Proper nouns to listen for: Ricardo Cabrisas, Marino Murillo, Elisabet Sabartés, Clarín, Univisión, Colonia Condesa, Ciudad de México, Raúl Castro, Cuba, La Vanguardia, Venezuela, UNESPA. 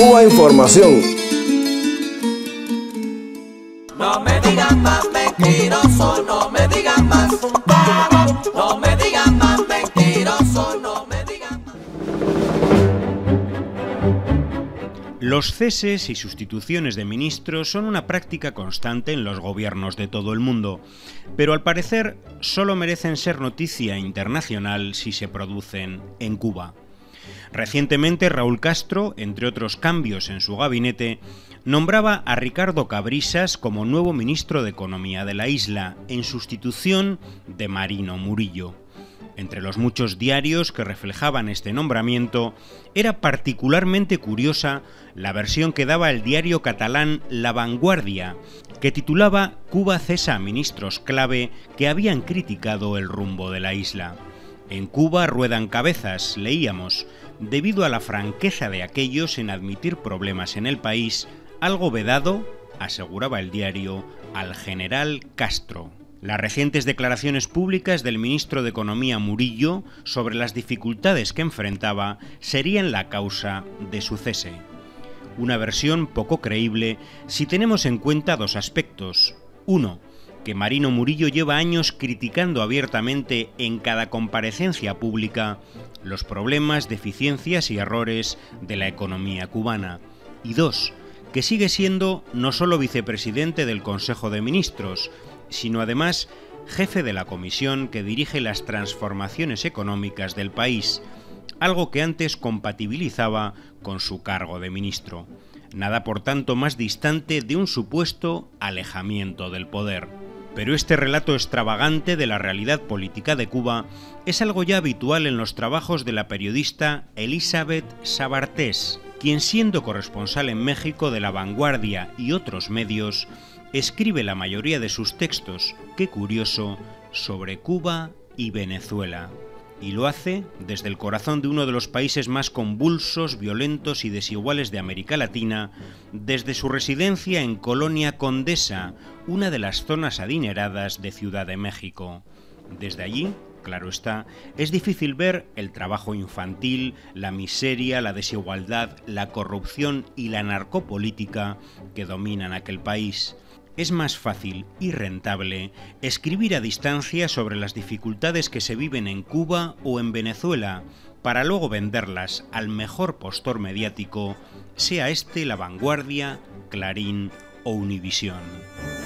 Cuba Información. No me digan más mentiroso, no me digan más. No me digan más mentiroso, no me digan más. Los ceses y sustituciones de ministros son una práctica constante en los gobiernos de todo el mundo, pero al parecer solo merecen ser noticia internacional si se producen en Cuba. Recientemente, Raúl Castro, entre otros cambios en su gabinete, nombraba a Ricardo Cabrisas como nuevo ministro de Economía de la isla, en sustitución de Marino Murillo. Entre los muchos diarios que reflejaban este nombramiento, era particularmente curiosa la versión que daba el diario catalán La Vanguardia, que titulaba «Cuba cesa a ministros clave que habían criticado el rumbo de la isla». En Cuba ruedan cabezas, leíamos, debido a la franqueza de aquellos en admitir problemas en el país, algo vedado, aseguraba el diario, al general Castro. Las recientes declaraciones públicas del ministro de Economía Murillo sobre las dificultades que enfrentaba serían la causa de su cese. Una versión poco creíble si tenemos en cuenta dos aspectos. Uno, que Marino Murillo lleva años criticando abiertamente en cada comparecencia pública los problemas, deficiencias y errores de la economía cubana. Y dos, que sigue siendo no solo vicepresidente del Consejo de Ministros, sino además jefe de la comisión que dirige las transformaciones económicas del país, algo que antes compatibilizaba con su cargo de ministro. Nada, por tanto, más distante de un supuesto alejamiento del poder. Pero este relato extravagante de la realidad política de Cuba es algo ya habitual en los trabajos de la periodista Elisabet Sabartés, quien, siendo corresponsal en México de La Vanguardia y otros medios, escribe la mayoría de sus textos, qué curioso, sobre Cuba y Venezuela. Y lo hace desde el corazón de uno de los países más convulsos, violentos y desiguales de América Latina, desde su residencia en Colonia Condesa, una de las zonas adineradas de Ciudad de México. Desde allí, claro está, es difícil ver el trabajo infantil, la miseria, la desigualdad, la corrupción y la narcopolítica que dominan aquel país. Es más fácil y rentable escribir a distancia sobre las dificultades que se viven en Cuba o en Venezuela, para luego venderlas al mejor postor mediático, sea este La Vanguardia, Clarín o Univisión.